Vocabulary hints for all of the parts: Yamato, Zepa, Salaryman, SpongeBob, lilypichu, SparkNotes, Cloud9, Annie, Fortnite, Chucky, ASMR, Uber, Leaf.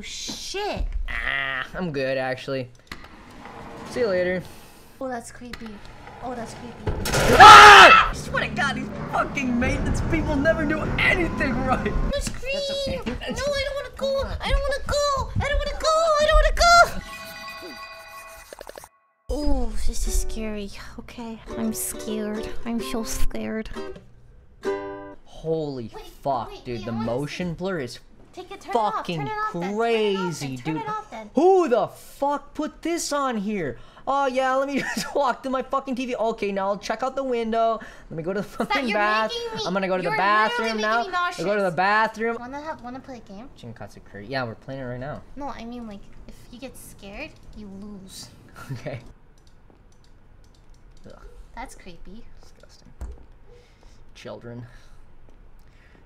Oh, shit. Ah, I'm good, actually. See you later. Oh, that's creepy. Oh, that's creepy. Ah! I swear to God, these fucking maintenance people never do anything right. It's creepy. No, I don't want to go. I don't want to go. I don't want to go. I don't want to go. Oh, this is scary. Okay, I'm scared. I'm so scared. Holy fuck, dude! The motion blur is fucking crazy, dude. Who the fuck put this on here? Oh yeah, let me just walk to my fucking TV. Okay, now I'll check out the window. Let me go to the fucking bath. I'm gonna go to the bathroom now. I'll go to the bathroom. Wanna play a game? Chinkatsu Curry. Yeah, we're playing it right now. No, I mean like, if you get scared, you lose. Okay. Ugh. That's creepy. Disgusting. Children.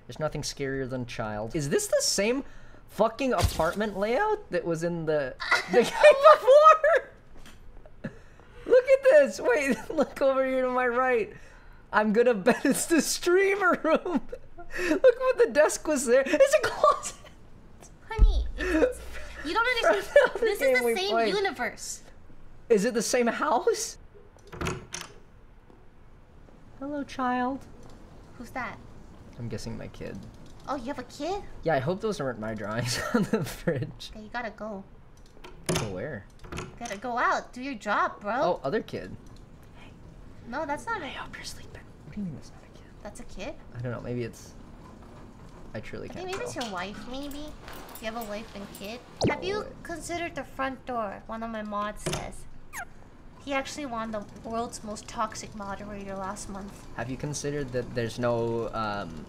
There's nothing scarier than child. Is this the same fucking apartment layout that was in the game before? Look at this. Wait, look over here to my right. I'm gonna bet it's the streamer room. Look what the desk was there. It's a closet. Honey, it's, you don't understand. This is the same universe. Is it the same house? Hello, child. Who's that? I'm guessing my kid. Oh, you have a kid? Yeah, I hope those aren't my drawings on the fridge. Okay, you gotta go. Go where? You gotta go out. Do your job, bro. Oh, other kid. Hey. No, that's not it. I hope you're sleeping. What do you mean that's not a kid? That's a kid? I don't know. Maybe it's... I truly can't. Maybe it's your wife, maybe? You have a wife and kid? Have you considered the front door? One of my mods says. He actually won the world's most toxic moderator last month. Have you considered that there's no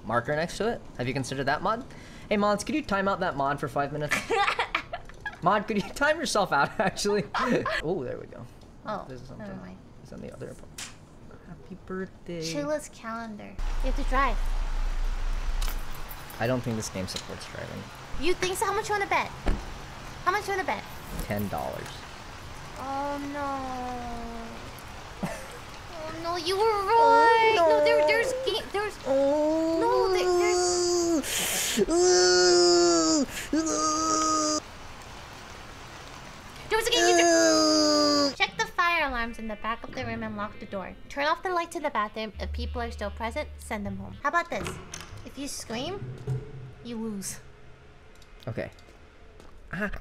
marker next to it? Have you considered that mod? Hey mods, could you time out that mod for 5 minutes? Mod, could you time yourself out, actually? Oh, there we go. Oh, this is something. Never mind. It's on the other apartment. Happy birthday. Shayla's calendar. You have to drive. I don't think this game supports driving. You think so? How much you want to bet? How much you want to bet? $10. Oh no! Oh no, you were right. Oh, no. No, there's game. There's oh. No, there was a game. Check the fire alarms in the back of the room and lock the door. Turn off the lights in the bathroom. If people are still present, send them home. How about this? If you scream, you lose. Okay.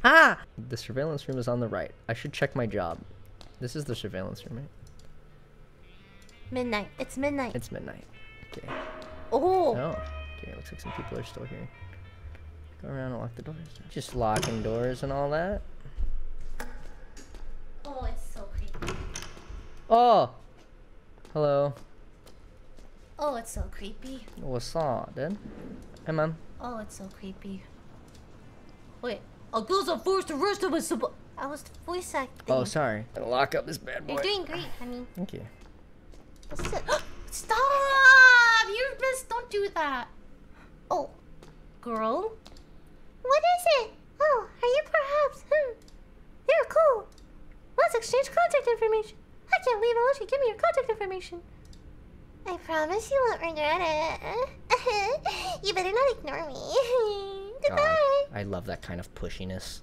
Ah! The surveillance room is on the right. I should check my job. This is the surveillance room, right? Midnight. It's midnight. It's midnight. Okay. Oh! Oh. Okay, looks like some people are still here. Go around and lock the doors. Just locking doors and all that. Oh, it's so creepy. Oh! Hello. Oh, it's so creepy. What's up, dude? Hey, man. Oh, it's so creepy. Wait. Oh, girls are forced to rest of us. I was voice acting. Oh, sorry. Gotta lock up this bad boy. You're doing great, honey. Thank you. Stop! You're missed. Don't do that. Oh, girl. What is it? Oh, are you perhaps? You're cool. Let's exchange contact information. I can't leave unless you give me your contact information. I promise you won't regret it. You better not ignore me. God, I love that kind of pushiness.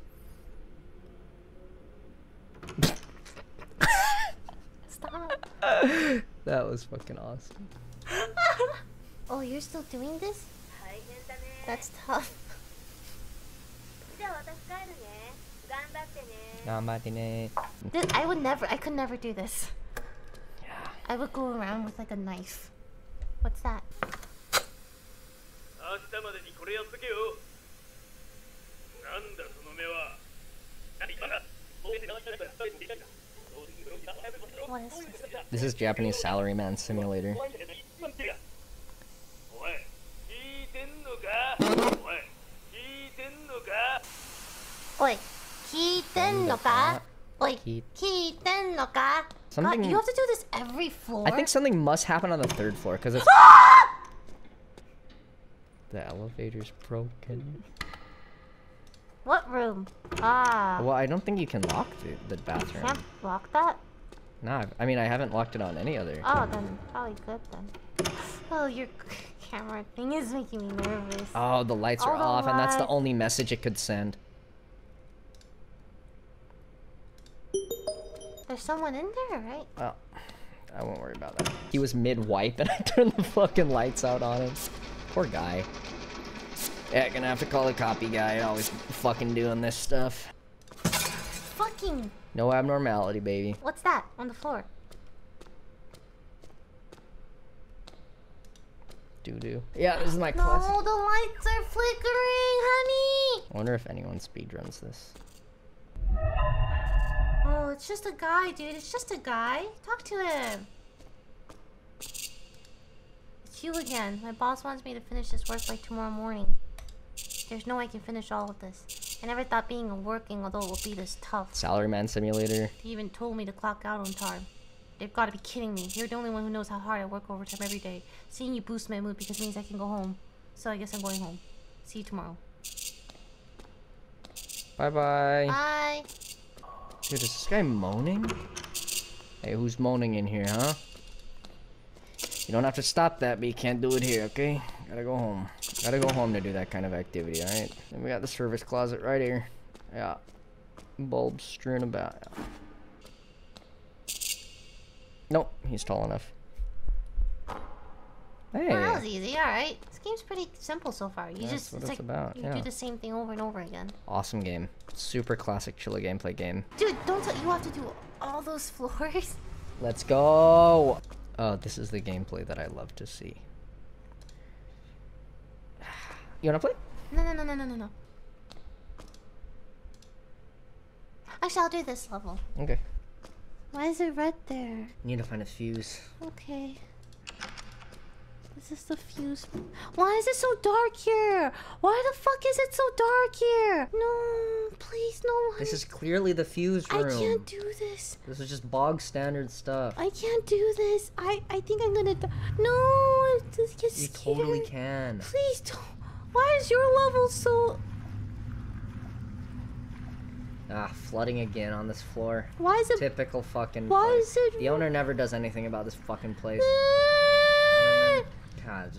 Stop. That was fucking awesome. Oh, you're still doing this? That's tough. I would never, I could never do this. Yeah. I would go around with like a knife. What's that? What is this? This is Japanese Salaryman Simulator. Oi, kiiten no ka? Oi, kiiten no ka? God, you have to do this every floor? I think something must happen on the third floor, because it's... The elevator's broken. What room? Ah. Well, I don't think you can lock the bathroom. You can't lock that? Nah, I mean, I haven't locked it on any other. Oh, then probably good then. Oh, your camera thing is making me nervous. Oh, the lights are off, and that's the only message it could send. There's someone in there, right? Oh, I won't worry about that. He was mid-wipe and I turned the fucking lights out on him. Poor guy. Yeah, gonna have to call a copy guy. Always fucking doing this stuff. Fucking. No abnormality, baby. What's that on the floor? Doo-doo. Yeah, this is my class. No, the lights are flickering, honey! I wonder if anyone speedruns this. Oh, it's just a guy, dude. It's just a guy. Talk to him. It's you again. My boss wants me to finish this work by tomorrow morning. There's no way I can finish all of this. I never thought being and working, although it would be this tough. Salaryman simulator. They even told me to clock out on time. They've got to be kidding me. You're the only one who knows how hard I work overtime every day. Seeing you boosts my mood because it means I can go home. So I guess I'm going home. See you tomorrow. Bye-bye. Bye. Dude, is this guy moaning? Hey, who's moaning in here, huh? You don't have to stop that, but you can't do it here, okay? Gotta go home. Gotta go home to do that kind of activity, alright? Then we got the service closet right here. Yeah. Bulbs strewn about. Yeah. Nope, he's tall enough. Hey. Well, that was easy, alright. This game's pretty simple so far. You do the same thing over and over again. Awesome game. Super classic Chilla gameplay game. Dude, don't tell you have to do all those floors. Let's go! Oh, this is the gameplay that I love to see. You wanna play? No. Actually, I'll do this level. Okay. Why is it red there? Need to find a fuse. Okay. Is this the fuse? Why is it so dark here? Why the fuck is it so dark here? No, please, no one. This is clearly the fuse room. I can't do this. This is just bog standard stuff. I can't do this. I think I'm gonna die. No, just get scared. You totally can. Please don't. Why is your level so... Ah, flooding again on this floor. Why is it... Typical fucking place. Why is it... The owner never does anything about this fucking place. God,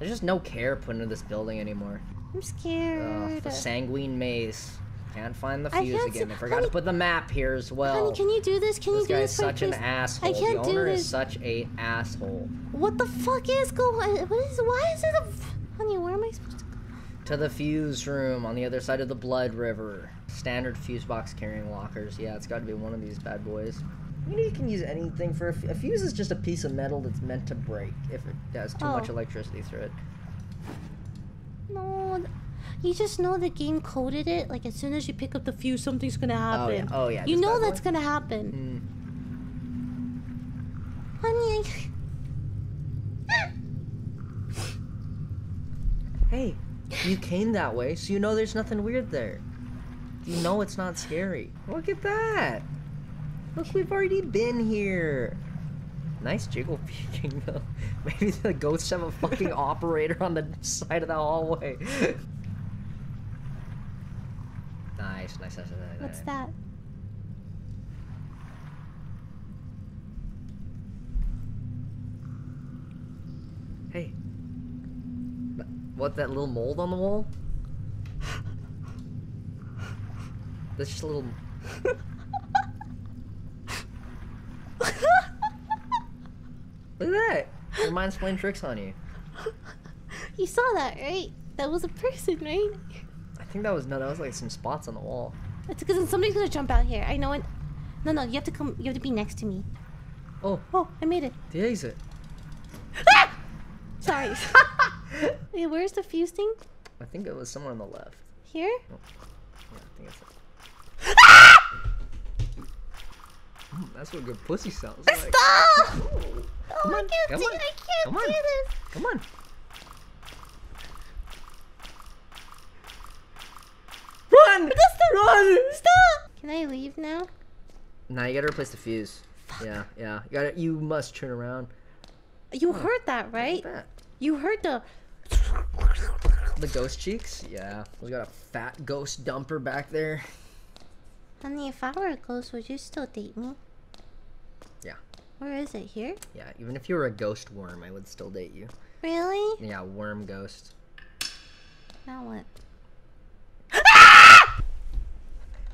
there's just no care put into this building anymore. I'm scared. The sanguine maze. Can't find the fuse again. I forgot to put the map here as well. Honey, can you do this? Can you do this? This guy's such an asshole. I can't do this. The owner is such a asshole. What the fuck is going... Why is it a... Honey, where am I supposed to go? To the fuse room on the other side of the blood river. Standard fuse box carrying lockers. Yeah, it's got to be one of these bad boys. You know you can use anything for a fuse. Is just a piece of metal that's meant to break if it has too much electricity through it. No, you just know the game coded it. Like as soon as you pick up the fuse, something's gonna happen. Oh yeah, you know that's gonna happen. Mm. Honey. Hey, you came that way, so you know there's nothing weird there. You know it's not scary. Look at that! Look, we've already been here! Nice jiggle peeking though. Maybe the ghosts have a fucking operator on the side of the hallway. Nice. What's that? Hey. What, that little mold on the wall? That's just a little... Look at that! Your mind's playing tricks on you. You saw that, right? That was a person, right? I think that was... No, that was like some spots on the wall. It's because somebody's gonna jump out here. I know it... No, you have to come... You have to be next to me. Oh, I made it. The exit. Ah! Sorry. Wait, where's the fuse thing? I think it was somewhere on the left. Here? Oh. Yeah, I think it's... That's what good pussy sounds like. Stop! Oh, I can't do this. Come on. Run! Run! Stop! Can I leave now? Nah, you gotta replace the fuse. Fuck. Yeah. You must turn around. You heard that, right? You heard the... The ghost cheeks? Yeah. We got a fat ghost dumper back there. Honey, if I were a ghost, would you still date me? Yeah. Where is it? Here? Yeah, even if you were a ghost worm, I would still date you. Really? Yeah, worm ghost. Now what?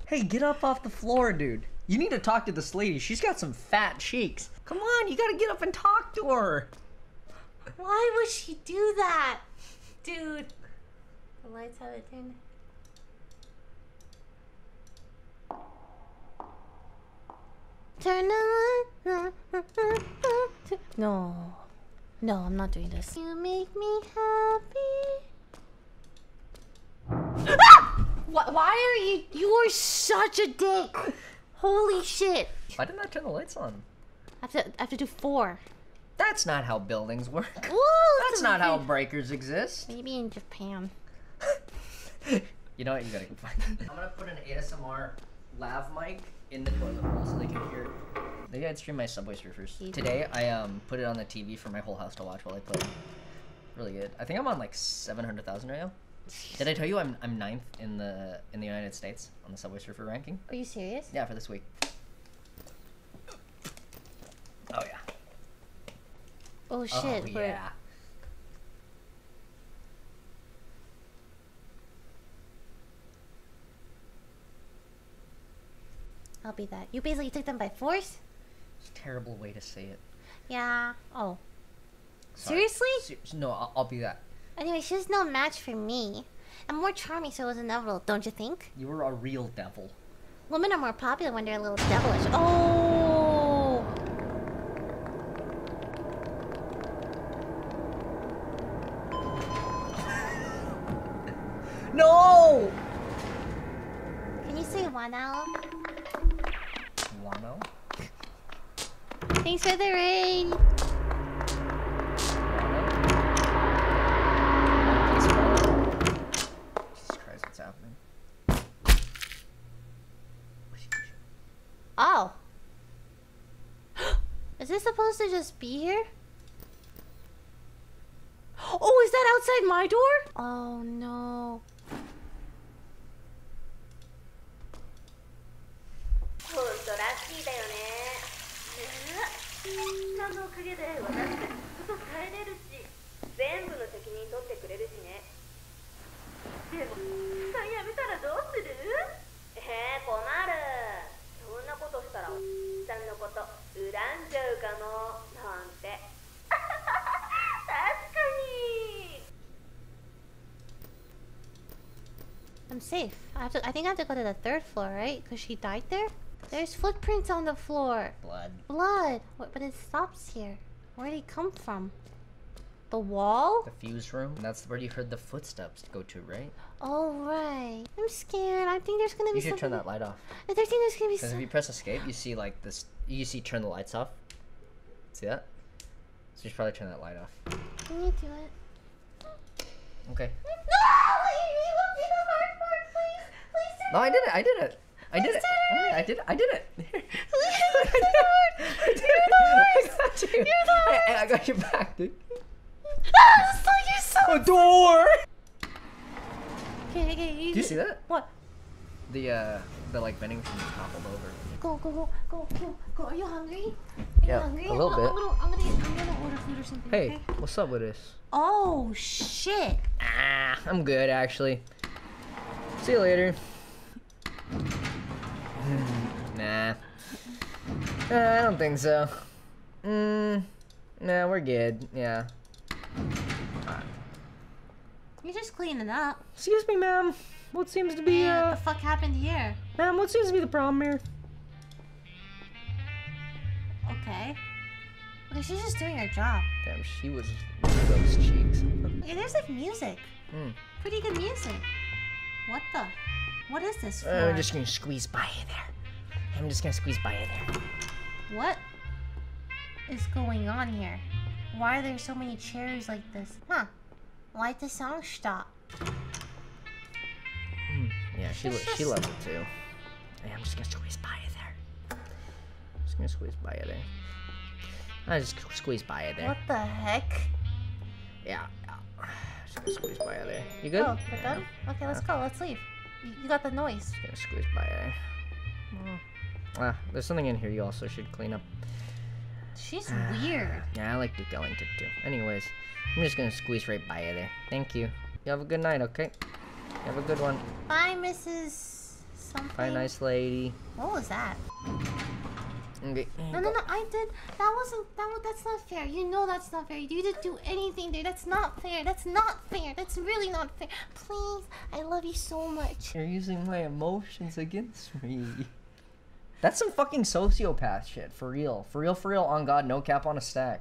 Hey, get up off the floor, dude. You need to talk to this lady. She's got some fat cheeks. Come on, you gotta get up and talk to her. Why would she do that? Dude. The lights haven't turned. Turn the light on. No. No, I'm not doing this. You make me happy. Ah! Why are you... You are such a dick. Holy shit. Why didn't I turn the lights on? I have to do 4. That's not how buildings work. Whoa, that's not how breakers exist. Maybe in Japan. You know what? You gotta go find it. I'm gonna put an ASMR lav mic in the toilet bowl so they can hear it. Maybe I'd stream my Subway Surfers. Today, I put it on the TV for my whole house to watch while I play. Really good. I think I'm on like 700,000 right now. Did I tell you I'm 9th in the United States on the Subway Surfer ranking? Are you serious? Yeah, for this week. Oh yeah. Oh shit! Oh, yeah. I'll be that. You basically took them by force. It's a terrible way to say it. Yeah. Oh. Sorry. Seriously? No, I'll be that. Anyway, she's no match for me. I'm more charming, so it was a devil, don't you think? You were a real devil. Women are more popular when they're a little devilish. Oh. No! Can you say Wano? Wano? Thanks for the rain! Jesus Christ, what's happening? Oh! Is this supposed to just be here? Oh, is that outside my door? Oh no. I'm safe. I think I have to go to the 3rd floor, right? Because she died there? There's footprints on the floor. Blood. Blood. What, but it stops here. Where did it come from? The wall? The fuse room. That's where you heard the footsteps go to, right? Oh, right. I'm scared. I think there's gonna be something. You should turn that light off. I think there's gonna be something. If you press escape, you see like this. You see turn the lights off. See that? So you should probably turn that light off. Can you do it? Okay. No! You won't be the hard part, please. Please turn. No, I did it. I did it. I did it. I did it. You're the worst. You're the worst. I got you back, dude. Ah, it's like you're so. A door. Okay. Do you see that? What? The like vending machine toppled over. Go. Are you hungry? Are you hungry? A little bit. I'm gonna order food or something. Hey, okay? What's up with this? Oh shit. Ah, I'm good actually. See you later. Nah. I don't think so. Nah, we're good. Yeah. You're just cleaning up. Excuse me, ma'am. What seems to be, what the fuck happened here? Ma'am, what seems to be the problem here? Okay. Okay, she's just doing her job. Damn, she was... those cheeks. Okay, there's, like, music. Pretty good music. What the... What is this for? I'm just gonna squeeze by you there. What is going on here? Why are there so many chairs like this? Huh. Why'd the song stop? Yeah, she loves it too. Yeah, I'm just gonna squeeze by you there. What the heck? Yeah. Just gonna squeeze by you there. You good? Oh, we're done? Okay, let's go. Let's leave. You got the noise. Just gonna squeeze by there. There's something in here you also should clean up. She's weird. Yeah, I like detailing it too. Anyways, I'm just gonna squeeze right by you there. Thank you. You have a good night, okay? You have a good one. Bye, Mrs. something. Hi, nice lady. What was that? Okay. No, no, no, I did. That wasn't. That's not fair. You know that's not fair. You didn't do anything there. That's not fair. That's not fair. That's really not fair. Please, I love you so much. You're using my emotions against me. That's some fucking sociopath shit. For real. For real, for real. On God, no cap on a stack.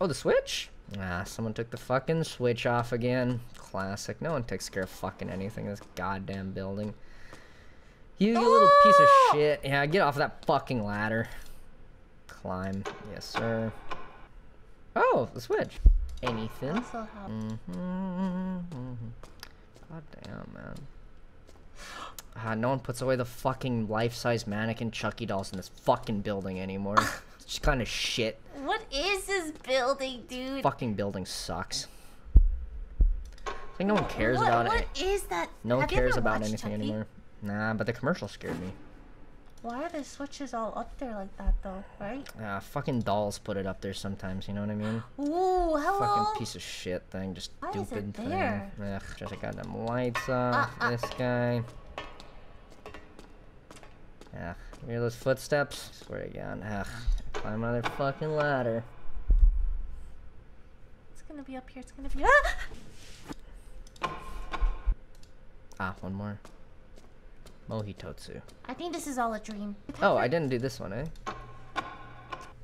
Oh, the Switch? Ah, someone took the fucking Switch off again. Classic. No one takes care of fucking anything in this goddamn building. You little piece of shit. Yeah, get off that fucking ladder. Climb. Yes, sir. Oh, the Switch. Anything. God damn, man. No one puts away the fucking life-size mannequin Chucky dolls in this fucking building anymore. It's just kind of shit. What is this building, dude? Fucking building sucks. I think no one cares about it. What is that? No one cares about anything anymore. Nah, but the commercial scared me. Why are the switches all up there like that, though, right? Fucking dolls put it up there sometimes, you know what I mean? Ooh, hello! Fucking piece of shit thing, just stupid thing. Ugh, just got them lights off, this guy. Ugh, you hear those footsteps? I swear to God, ugh. Climb another fucking ladder. It's gonna be up here, it's gonna be- Ah! Ah, one more. Mohitotsu. I think this is all a dream. Oh, I didn't do this one, eh?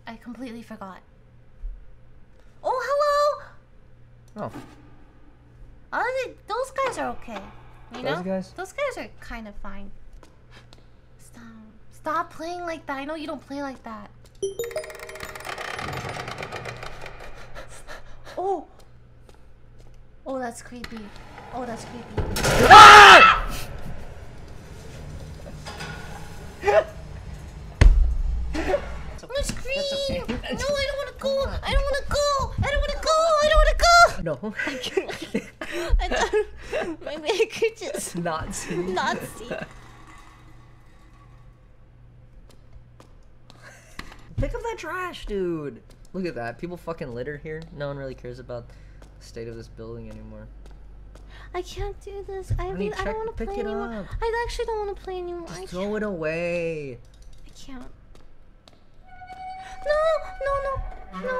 I completely forgot. Oh, hello! Oh. Those guys are okay. You know? Those guys? Those guys are kind of fine. Stop. Stop playing like that. I know you don't play like that. Oh. Oh, that's creepy. Oh, that's creepy. Ah! No, I don't want to go. I don't want to go. I don't want to go. I don't want to go. No. I don't. My maker just not see. Not see. Pick up that trash, dude. Look at that. People fucking litter here. No one really cares about the state of this building anymore. I can't do this. I mean, I don't want to play anymore. I actually don't want to play anymore. Just throw it away. I can't. No, no, no, no.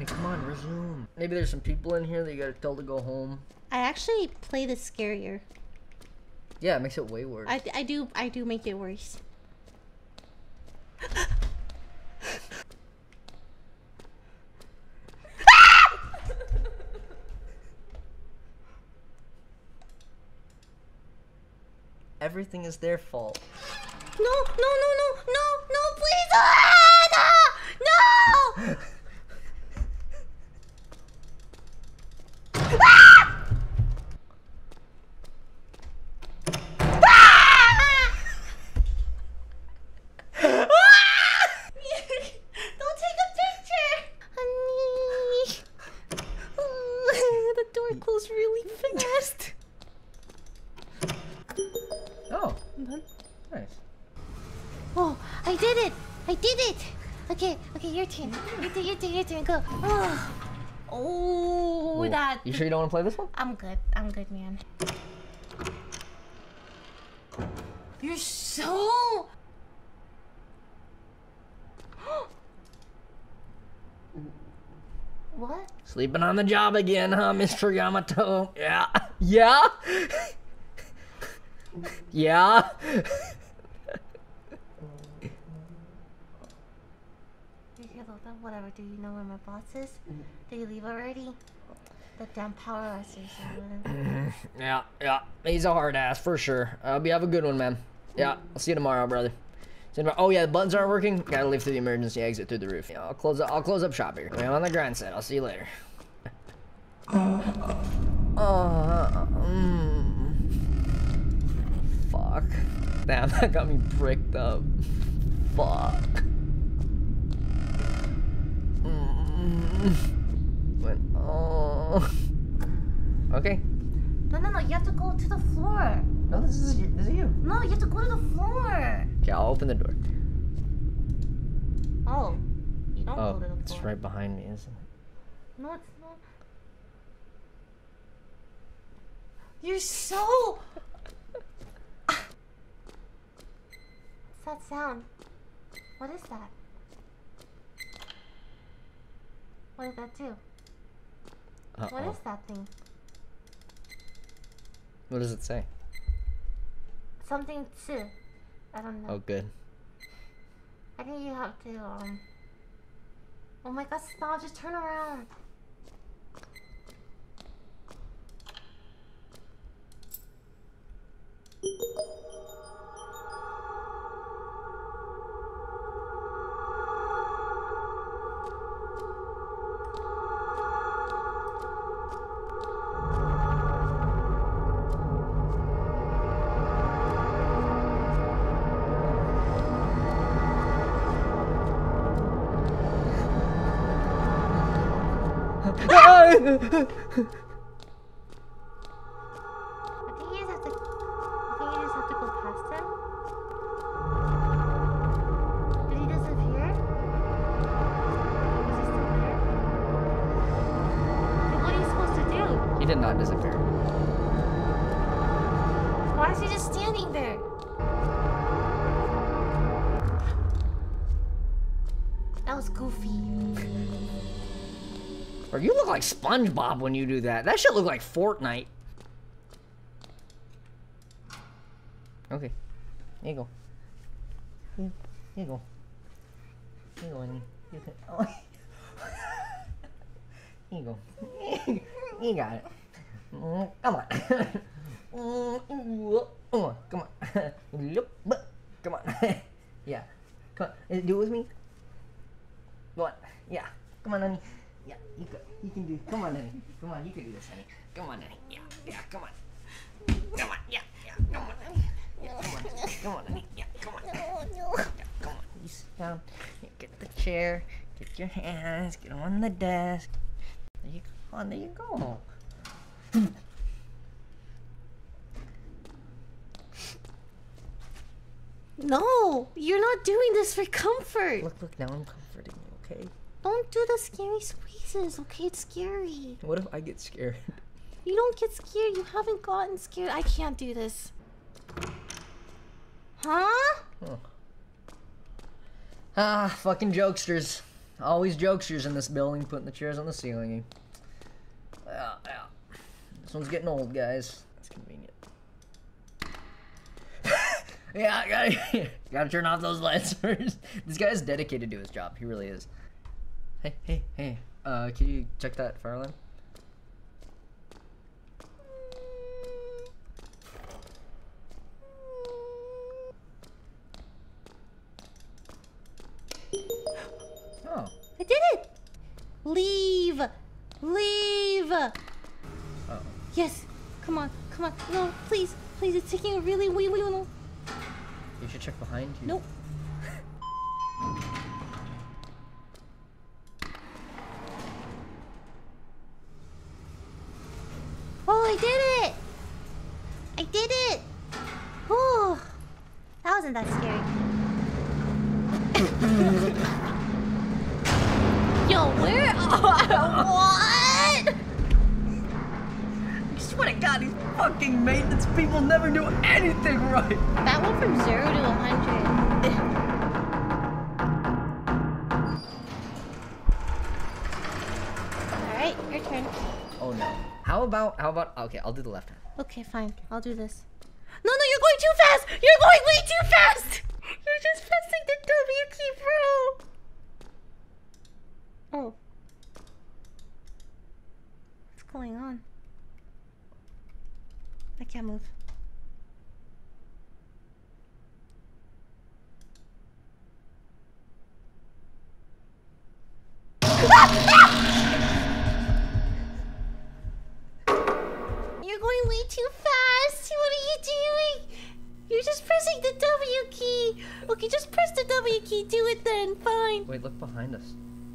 Hey, come on, resume. Maybe there's some people in here that you gotta tell to go home. I actually play this scarier. Yeah, it makes it way worse. I do make it worse. Everything is their fault. No, no, no, no, no, no, please! No! Ah! Ah! Ah! Don't take a picture! Honey! The door closed really fast. Oh, nice. Oh, I did it! I did it! Okay, okay, your turn. Your turn, your turn, your turn, go. Oh, oh that. You sure you don't want to play this one? I'm good, man. You're so. What? Sleeping on the job again, huh, Mr. Yamato? Yeah. Yeah? Yeah? Whatever, do you know where my boss is? Did he leave already? The damn power association. Yeah, yeah. He's a hard ass for sure. I hope you have a good one, man. Yeah, I'll see you tomorrow, brother. See you tomorrow. Oh yeah, the buttons aren't working. Gotta leave through the emergency exit through the roof. Yeah, I'll close up shop here. I'm on the grind set. I'll see you later. Fuck. Damn, that got me bricked up. Fuck. But, oh. Okay. No, no, no, you have to go to the floor. No, this is you. No, you have to go to the floor. Okay, I'll open the door. Oh, you don't go to the floor. It's right behind me, isn't it? No, it's not. You're so... What's that sound? What is that? What did that do? What is that thing? What does it say? Something too. I don't know. Oh, good. I think you have to, Oh my god, Snarl, just turn around! I think you just have to. I think you just have to go past him. Did he disappear? Is he still there? Then what are you supposed to do? He did not disappear. Why is he just standing there? That was goofy. Or you look like SpongeBob when you do that. That shit look like Fortnite. Okay. There you go. There you go. There you go, Annie. You can... Oh. There you go. You got it. Come on. Come on. Come on. Come on. Yeah. Come on. Do it with me. Go on. Yeah. Come on, Annie. Yeah, you can do it. Come on, honey. Come on, you can do this, honey. Come on, honey. Yeah, come on. Come on, yeah, come on, honey. Yeah, come on. Come on, honey. Yeah, come on. Yeah, come on. You sit down. You get the chair. Get your hands. Get on the desk. There you go. On, there you go. No, you're not doing this for comfort. Look, now I'm comforting you, okay? Don't do the scary squeezes, okay? It's scary. What if I get scared? You don't get scared. You haven't gotten scared. I can't do this. Huh? Oh. Ah, fucking jokesters. Always jokesters in this building, putting the chairs on the ceiling. Yeah. This one's getting old, guys. That's convenient. Yeah, I gotta turn off those lights first. This guy's dedicated to his job. He really is. Hey, can you check that fire alarm? Oh. I did it! Leave! Leave! Uh-oh. Yes! Come on, come on. No, please, please, it's taking a really wee wee long. You should check behind you. Nope. I did it! I did it! Whew. That wasn't that scary. Yo, where are... What? I swear to God, these fucking maintenance people never do anything right. That went from 0 to 100. Alright, your turn. Oh no. How about, okay, I'll do the left hand. Okay, fine. I'll do this. No, you're going too fast! You're going way too fast! You're just pressing the W key, bro! Oh. What's going on? I can't move. Too fast! What are you doing? You're just pressing the W key! Okay, just press the W key, do it then, fine! Wait, look behind us.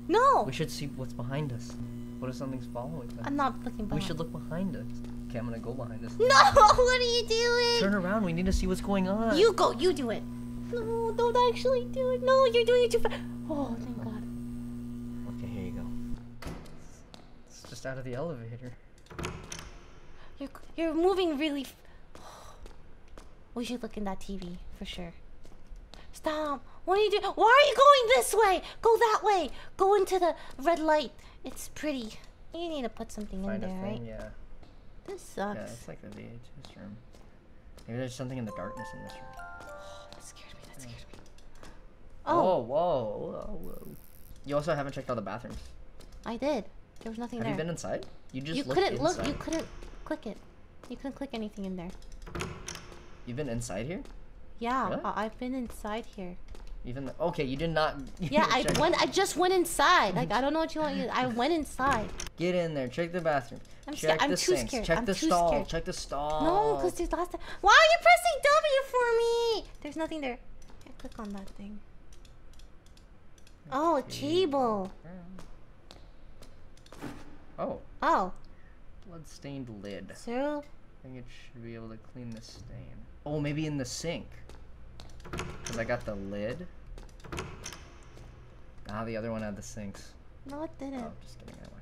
No! We should see what's behind us. What if something's following us? I'm not looking behind. We should look behind us. Okay, I'm gonna go behind us. No! What are you doing? Turn around, we need to see what's going on. You go, you do it. No, don't actually do it. No, you're doing it too fast. Oh, thank God. Okay, here you go. It's just out of the elevator. You're moving really. We should look in that TV for sure. Stop! What are you doing? Why are you going this way? Go that way. Go into the red light. It's pretty. You need to put something in there, right? Yeah. This sucks. Yeah, it's like the VHS room. Maybe there's something in the darkness in this room. Oh, that scared me. That scared me. Oh. Whoa! Whoa! Whoa! You also haven't checked all the bathrooms. I did. There was nothing there. Have you been inside? You just looked inside. You couldn't click it. You couldn't click anything in there. You've been inside here? Yeah, really? I've been inside here. Even the, okay, you did not. You yeah, I just went inside. Like I don't know what you want. I went inside. Get in there. Check the bathroom. I'm scared. I'm too scared. Check the stall. Check the stall. No, because there's last time. Why are you pressing W for me? There's nothing there. I can't click on that thing. Oh, a cable. Oh. Oh. Blood-stained lid. So? I think it should be able to clean the stain. Oh, maybe in the sink. Because I got the lid. Ah, the other one had the sinks. No, it didn't. Oh, just kidding. That one.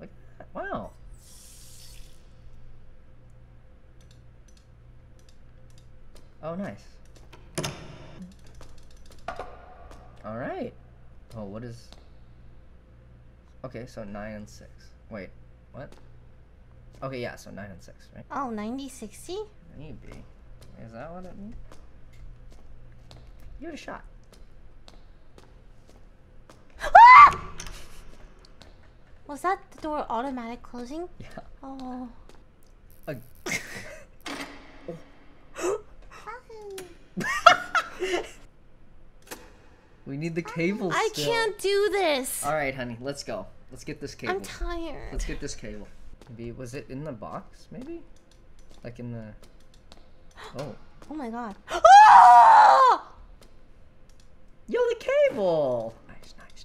Look at that. Wow. Oh, nice. Alright. Oh, what is... Okay, so 9 and 6. Wait, what? Okay, yeah, so 9 and 6, right? Oh, 90-60? Maybe. Is that what it means? Give it a shot. Ah! Was that the door automatic closing? Yeah. Oh. Oh. We need the cable still. I can't do this. All right, honey, let's go. Let's get this cable. I'm tired. Let's get this cable. Maybe, was it in the box, maybe? Like in the... Oh. Oh my god. Oh! Yo, the cable! Nice, nice, nice.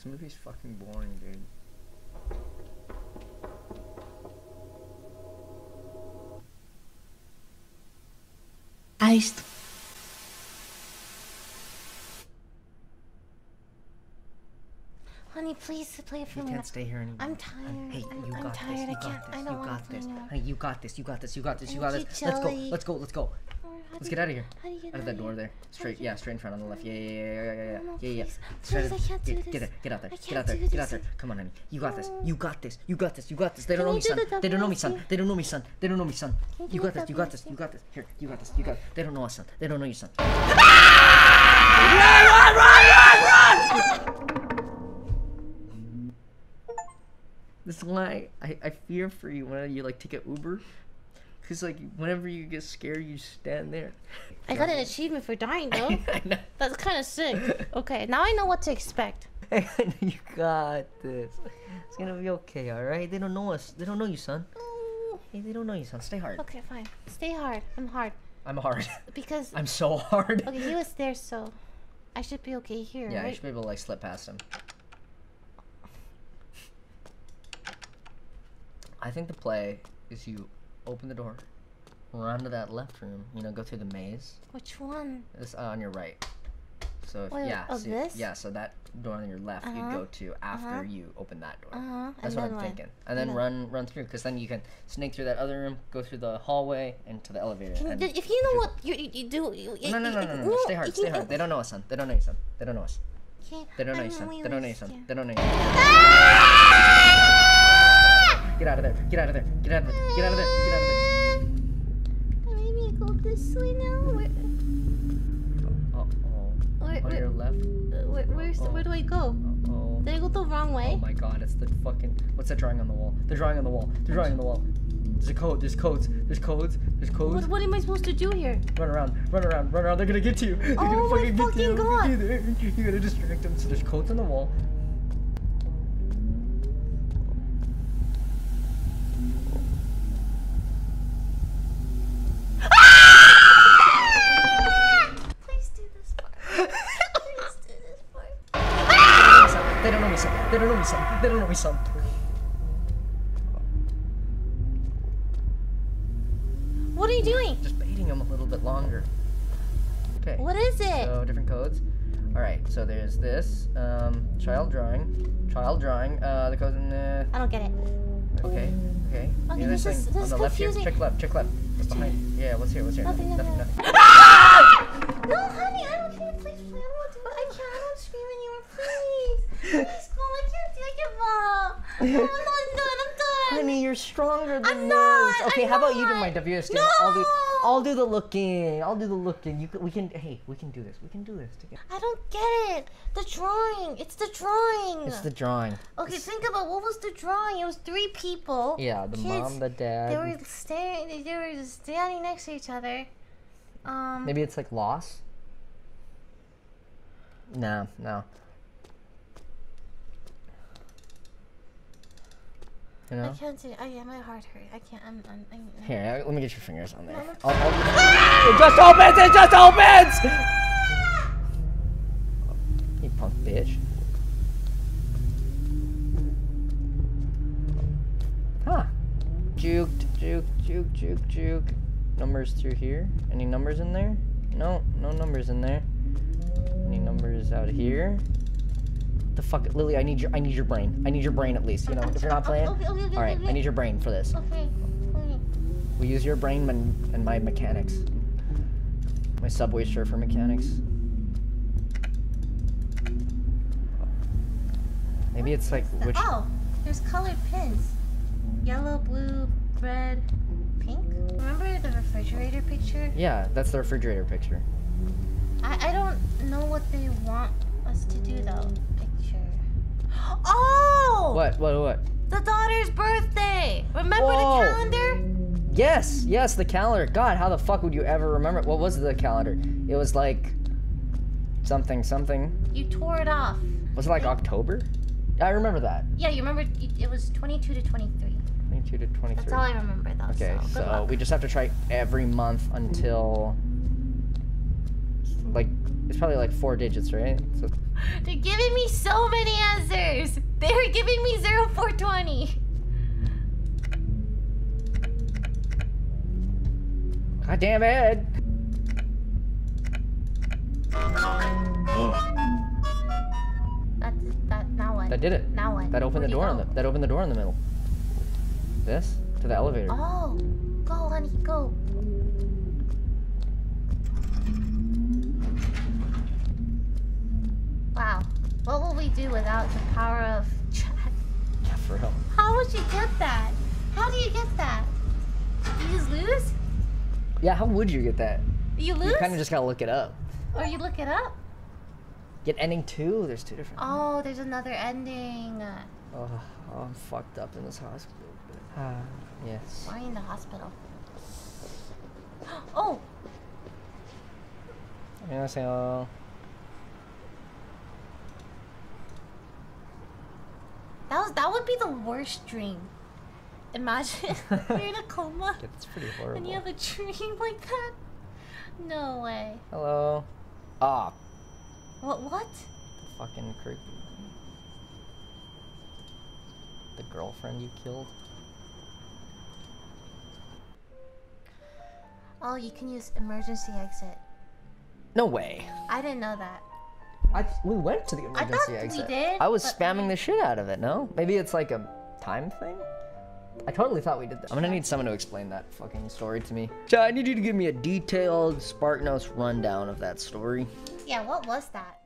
This movie's fucking boring, dude. Honey, please play it for me. You can't stay here anymore. I'm tired. Hey, you got this. You got this. You got this. Hey, you got this. You got this. You got this. You got this. Let's go. Let's go. Let's go. Let's get out of here. Out of that door there. Straight, yeah, straight in front on the left. Yeah. Please, I can't do this. Get out there. Get out there. Get out there. Come on, honey. You got this. You got this. You got this. You got this. They don't know me, son. They don't know me, son. They don't know me, son. They don't know me, son. You got this. You got this. You got this. Here, you got this. You got. They don't know us, son. They don't know you, son. Run! Run! This is why I fear for you when you like take an Uber. Cause like whenever you get scared, you stand there. I got an achievement for dying though. I know. That's kind of sick. Okay, now I know what to expect. You got this. It's gonna be okay, all right? They don't know us. They don't know you, son. Oh. Hey, they don't know you, son. Stay hard. Okay, fine. Stay hard. I'm hard. I'm hard. Because I'm so hard. Okay, he was there, so I should be okay here. Yeah, right? I should be able to like slip past him. I think the play is you. Open the door, run to that left room. You know, go through the maze. Which one? It's on your right. So if, so that door on your left you go to after you open that door. That's what I'm thinking. And then run through, because then you can sneak through that other room, go through the hallway, and to the elevator. If you know what you do, no. Stay hard, stay hard. They don't know us, son. They don't know you, son. They don't know us. They don't know you, son. They don't know you, son. They don't know you. Get out of there! Get out of there! Get out of there! Get out of there! Get out of there! Maybe go this way now? Where? Oh. Where do I go? no. Did it go the wrong way? Oh my god, it's the fucking... What's that drawing on the wall? They're drawing on the wall. They're drawing on the wall. There's a code. There's codes. There's codes. There's codes. What am I supposed to do here? Run around. Run around. Run around. They're gonna get you. They're oh gonna fucking my fucking god. You're gonna distract them. So there's codes on the wall. They don't know me some. They don't know me some. What are you doing? Just baiting them a little bit longer. Okay. What is it? So different codes. All right. So there's this child drawing. Child drawing. The code in the. I don't get it. Okay. Okay. Okay. This is this on the left here. Check left. Check left. What's behind? Yeah. What's here? What's here? Nothing. Nothing. Nothing. Nothing. Ah! No, honey. I don't care. Please, please. I don't scream anymore. Please. Please. I'm done, I'm done. Honey, you're stronger than I'm not, this. Okay, I'm how about not. You do my WSD? No! I'll do the looking. I'll do the looking. We can do this. We can do this together. I don't get it. The drawing. It's the drawing. It's the drawing. Okay, it's... think about what was the drawing. It was three people. Yeah, the kids, mom, the dad. They were standing next to each other. Maybe it's like loss. No, no. You know? I can't do it. Oh yeah, my heart hurt. I can't. I'm here, let me get your fingers on there. No, ah! It just opens! It just opens! Ah! You punk bitch. Huh. Juke, juke, juke, juke, juke. Numbers through here. Any numbers in there? No, no numbers in there. Any numbers out here? The fuck, Lily, I need your brain. I need your brain at least, you know, if you're not playing. Okay. All right, I need your brain for this. Okay. We use your brain and my mechanics. My Subway Surfer mechanics. Maybe it's like which... Oh, there's colored pins. Yellow, blue, red, pink. Remember the refrigerator picture? Yeah, that's the refrigerator picture. I don't know what they want us to do though. Oh! What? The daughter's birthday! Remember Whoa. The calendar? Yes, yes, the calendar. God, how the fuck would you ever remember? What was the calendar? It was like... something, something. You tore it off. Was it like October? I remember that. Yeah, you remember it was 22 to 23. 22 to 23. That's all I remember though. Okay, so we just have to try every month until... like... it's probably like 4 digits, right? So... they're giving me so many answers. They're giving me 0420. God damn it! That now what? That did it. Now what? That opened the door on the. That opened the door in the middle. This to the elevator. Oh, go, honey, go. Wow, what will we do without the power of chat? Yeah, for real. How would you get that? How do you get that? You just lose? Yeah, how would you get that? You lose? You kind of just gotta look it up. Or you look it up? Get ending 2? There's 2 different endings. There's another ending. Oh, I'm fucked up in this hospital. Yes. Why are you in the hospital? Oh! 안녕하세요. That would be the worst dream. Imagine you're in a coma. Yeah, that's pretty horrible. And you have a dream like that. No way. Hello. Ah. What? The fucking creepy. The girlfriend you killed. Oh, you can use emergency exit. No way. I didn't know that. We went to the emergency exit. We did, I was spamming the shit out of it, no? Maybe it's like a time thing? I totally thought we did that. I'm gonna need someone to explain that fucking story to me. So I need you to give me a detailed SparkNotes rundown of that story. Yeah, what was that?